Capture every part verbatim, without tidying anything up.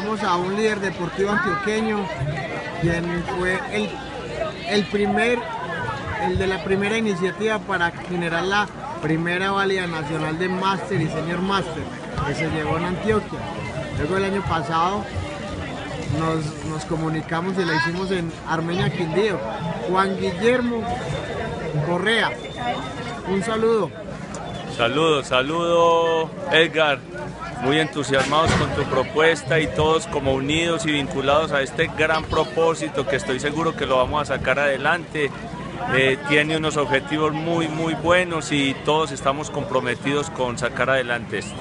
llevamos a un líder deportivo antioqueño, quien fue el, el primer, el de la primera iniciativa para generar la primera válida nacional de máster y senior máster, que se llevó en Antioquia. Luego el año pasado nos, nos comunicamos y la hicimos en Armenia Quindío. Juan Guillermo Correa, un saludo. Saludos, saludo Edgar, muy entusiasmados con tu propuesta y todos como unidos y vinculados a este gran propósito que estoy seguro que lo vamos a sacar adelante. Eh, tiene unos objetivos muy muy buenos y todos estamos comprometidos con sacar adelante esto.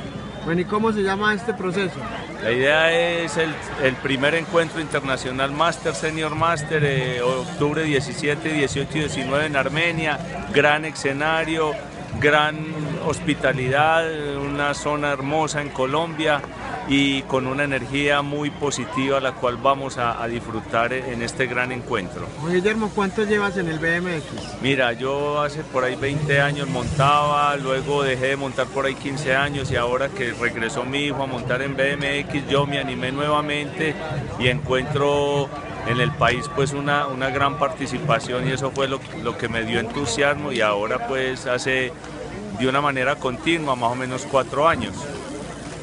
Bueno, ¿y cómo se llama este proceso? La idea es el, el primer encuentro internacional Máster Senior Máster, eh, octubre diecisiete, dieciocho y diecinueve en Armenia, gran escenario, gran hospitalidad, una zona hermosa en Colombia y con una energía muy positiva la cual vamos a, a disfrutar en este gran encuentro. Guillermo, ¿cuánto llevas en el B M X? Mira, yo hace por ahí veinte años montaba, luego dejé de montar por ahí quince años y ahora que regresó mi hijo a montar en B M X yo me animé nuevamente y encuentro en el país pues una, una gran participación y eso fue lo, lo que me dio entusiasmo y ahora pues hace de una manera continua más o menos cuatro años.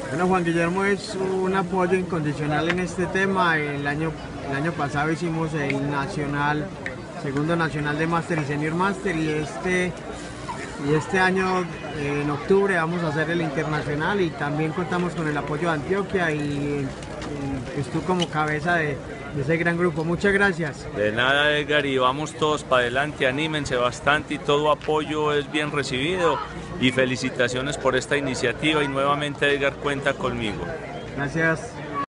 Bueno, Juan Guillermo es un apoyo incondicional en este tema. El año, el año pasado hicimos el nacional, segundo nacional de máster y senior máster y este, y este año en octubre vamos a hacer el internacional y también contamos con el apoyo de Antioquia y, y pues tú como cabeza de de ese gran grupo. Muchas gracias. De nada, Edgar, y vamos todos para adelante, anímense bastante y todo apoyo es bien recibido y felicitaciones por esta iniciativa y nuevamente Edgar cuenta conmigo. Gracias.